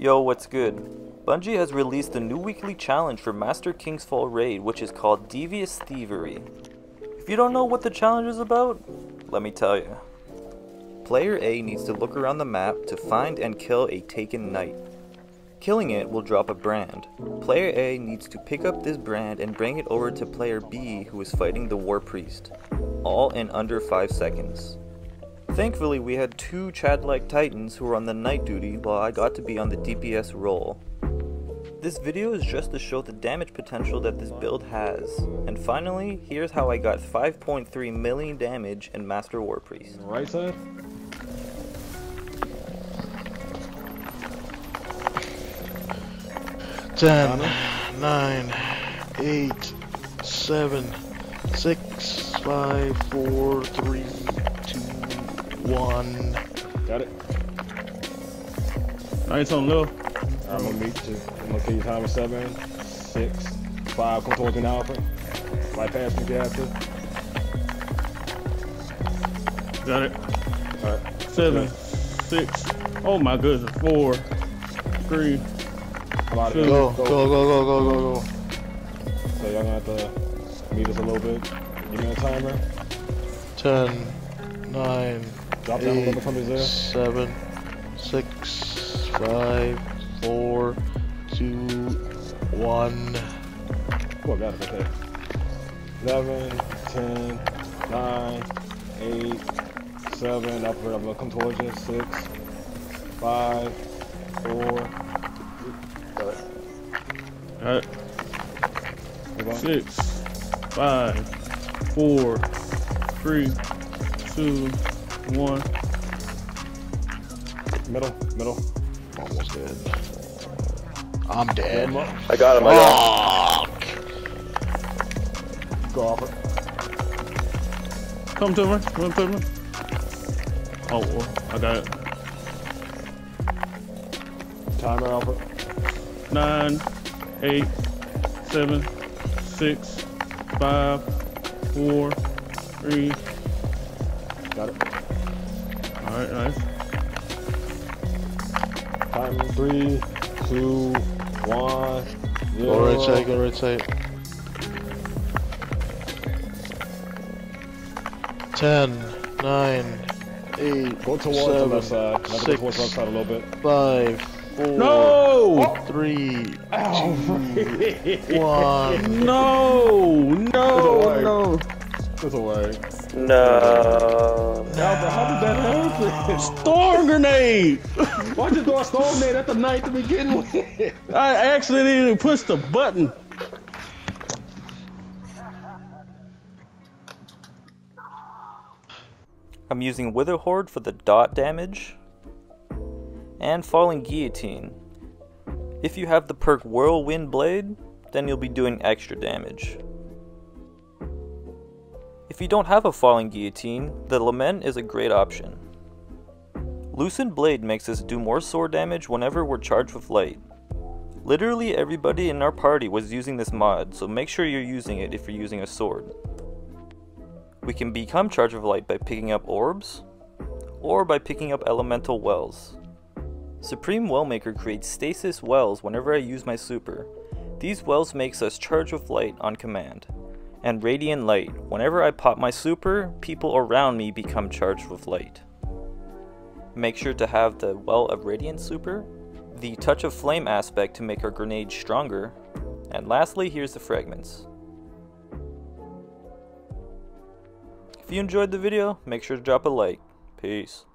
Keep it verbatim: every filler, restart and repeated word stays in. Yo, what's good? Bungie has released a new weekly challenge for Master King's Fall Raid, which is called Devious Thievery. If you don't know what the challenge is about, let me tell you. Player A needs to look around the map to find and kill a Taken Knight. Killing it will drop a brand. Player A needs to pick up this brand and bring it over to player B, who is fighting the Warpriest, all in under five seconds. Thankfully, we had two Chad-like titans who were on the night duty while I got to be on the D P S role. This video is just to show the damage potential that this build has. And finally, here's how I got five point three million damage and Master Warpriest. Right side? ten, nine, eight, seven, six, five, four, three, two, one. Got it. I ain't something little. I'm gonna meet you. I'm gonna kill you time with seven, six, five, come towards an alpha. Right past me, Jasper. Got it. Alright. Seven, yeah. six, oh my goodness, four, three. Go, go, go, go, go, go, go. So y'all gonna have to meet us a little bit. Give me a timer. Ten, nine, Drop eight, down seven, six, five, four, two, one. Oh, I got it, okay. Eleven, ten, nine, eight, seven. I'll put it up. Come towards you. Six, five, four. Got it. All right. Six, five, four, three, two, one. Middle, middle. Almost dead. I'm dead. I got him, I got him. Go off her. Come to me, come to me. Oh, well, I got it. Timer, Alpha. Nine, eight, seven, six, five, four, three. Got it. Alright, nice. Time three, two, one, zero. Go right side, go right side. Ten, nine, eight, go towards the left side. Six, go towards the left side a little bit. Five, four, no! three, oh, two, one. No, no, no. That's a lag. No. How did that happen? Storm grenade! Why'd you throw a storm grenade at the night to begin with? I actually didn't even push the button. I'm using Wither Hoard for the dot damage. And Falling Guillotine. If you have the perk Whirlwind Blade, then you'll be doing extra damage. If you don't have a Falling Guillotine, the Lament is a great option. Lucent Blade makes us do more sword damage whenever we're charged with light. Literally everybody in our party was using this mod, so make sure you're using it if you're using a sword. We can become charged with light by picking up orbs, or by picking up elemental wells. Supreme Wellmaker creates stasis wells whenever I use my super. These wells makes us charged with light on command. And Radiant Light. Whenever I pop my super, people around me become charged with light. Make sure to have the Well of Radiant Super, the Touch of Flame aspect to make our grenade stronger, and lastly, here's the fragments. If you enjoyed the video, make sure to drop a like. Peace.